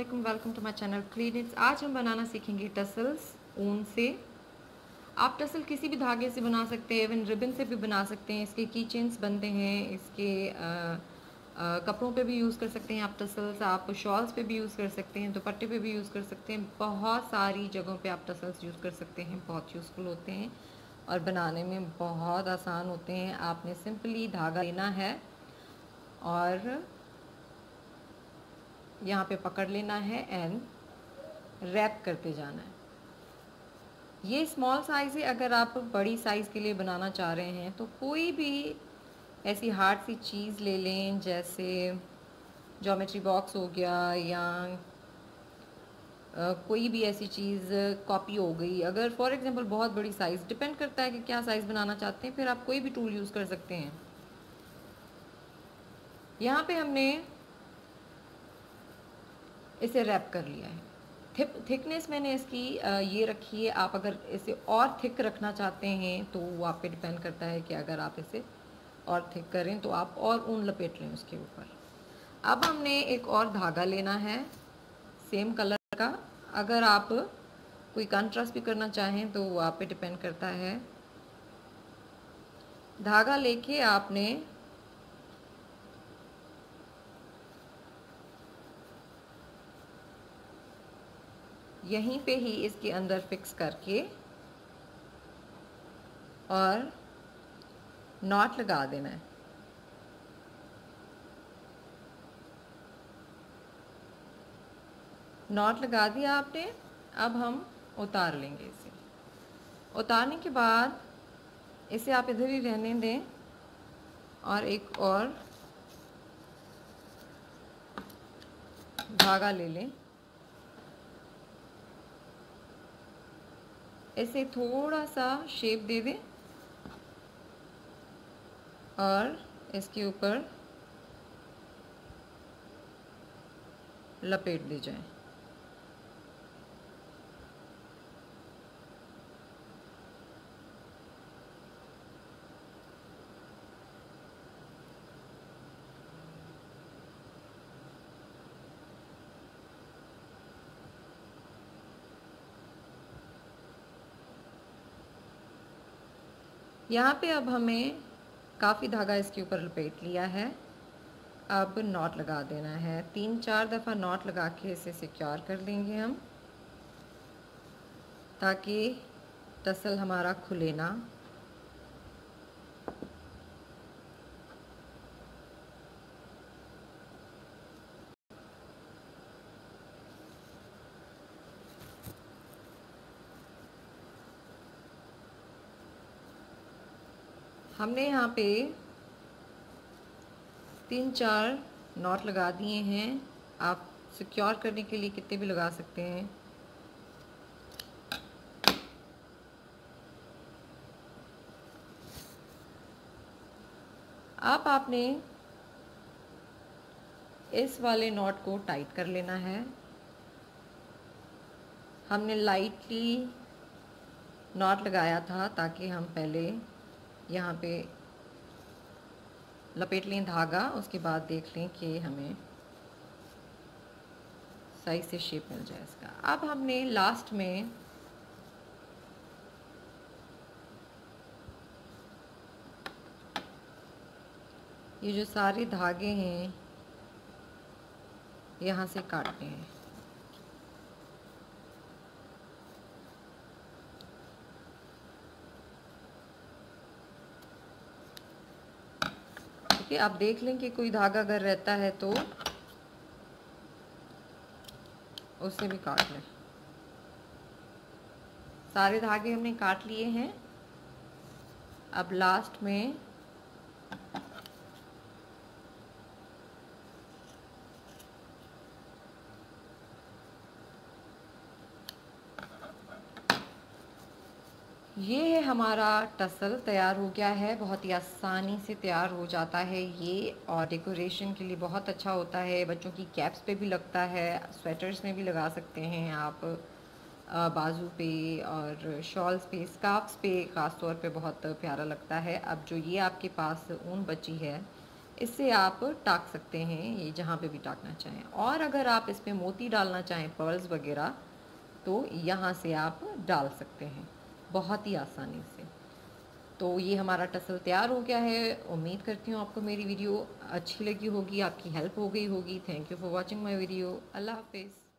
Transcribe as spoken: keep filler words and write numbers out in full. अस्सलामुअलैकुम, welcome to my channel Cleanits. आज हम बनाना सीखेंगे टसल्स ऊन से। आप टसल किसी भी धागे से बना सकते हैं, इवन रिबन से भी बना सकते हैं। इसके की चेन्स बनते हैं, इसके आ, आ, कपड़ों पे भी यूज़ कर सकते हैं आप टसल्स। आप शॉल्स पे भी यूज़ कर सकते हैं, दुपट्टे पे भी यूज़ कर सकते हैं। बहुत सारी जगहों पे आप टसल्स यूज़ कर सकते हैं। बहुत यूज़फुल होते हैं और बनाने में बहुत आसान होते हैं। आपने सिंपली धागा लेना है और यहाँ पे पकड़ लेना है एंड रैप करते जाना है। ये स्मॉल साइज़ है। अगर आप बड़ी साइज़ के लिए बनाना चाह रहे हैं तो कोई भी ऐसी हार्ड सी चीज़ ले लें, जैसे ज्योमेट्री बॉक्स हो गया या आ, कोई भी ऐसी चीज़ कॉपी हो गई। अगर फॉर एग्जांपल बहुत बड़ी साइज़, डिपेंड करता है कि क्या साइज़ बनाना चाहते हैं, फिर आप कोई भी टूल यूज़ कर सकते हैं। यहाँ पे हमने इसे रैप कर लिया है। थिक थिकनेस मैंने इसकी ये रखी है। आप अगर इसे और थिक रखना चाहते हैं तो वो आप पे डिपेंड करता है कि अगर आप इसे और थिक करें तो आप और ऊन लपेट लें उसके ऊपर। अब हमने एक और धागा लेना है सेम कलर का। अगर आप कोई कंट्रास्ट भी करना चाहें तो वो आप पे डिपेंड करता है। धागा लेके आपने यहीं पे ही इसके अंदर फिक्स करके और नॉट लगा देना है। नॉट लगा दिया आपने। अब हम उतार लेंगे इसे। उतारने के बाद इसे आप इधर ही रहने दें और एक और धागा ले लें। ऐसे थोड़ा सा शेप दे दें और इसके ऊपर लपेट दी जाए। यहाँ पे अब हमें काफ़ी धागा इसके ऊपर लपेट लिया है। अब नॉट लगा देना है। तीन चार दफ़ा नॉट लगा के इसे सिक्योर कर देंगे हम, ताकि टसल हमारा खुले ना। हमने यहाँ पे तीन चार नॉट लगा दिए हैं। आप सिक्योर करने के लिए कितने भी लगा सकते हैं। आप आपने इस वाले नॉट को टाइट कर लेना है। हमने लाइटली नॉट लगाया था ताकि हम पहले यहाँ पे लपेट लें धागा, उसके बाद देख लें कि हमें सही से शेप मिल जाए इसका। अब हमने लास्ट में ये जो सारे धागे हैं यहाँ से काटने हैं। कि आप देख लें कि कोई धागा अगर रहता है तो उससे भी काट लें। सारे धागे हमने काट लिए हैं। अब लास्ट में ये है हमारा टसल तैयार हो गया है। बहुत ही आसानी से तैयार हो जाता है ये, और डेकोरेशन के लिए बहुत अच्छा होता है। बच्चों की कैप्स पे भी लगता है, स्वेटर्स में भी लगा सकते हैं आप, बाजू पे और शॉल्स पे, स्कार्फ्स पे ख़ास तौर पे बहुत प्यारा लगता है। अब जो ये आपके पास ऊन बची है, इससे आप टाक सकते हैं, ये जहाँ पे भी टाकना चाहें। और अगर आप इस पर मोती डालना चाहें, पर्ल्स वगैरह, तो यहाँ से आप डाल सकते हैं बहुत ही आसानी से। तो ये हमारा टसल तैयार हो गया है। उम्मीद करती हूँ आपको मेरी वीडियो अच्छी लगी होगी, आपकी हेल्प हो गई होगी। Thank you for watching my video. अल्लाह हाफिज़।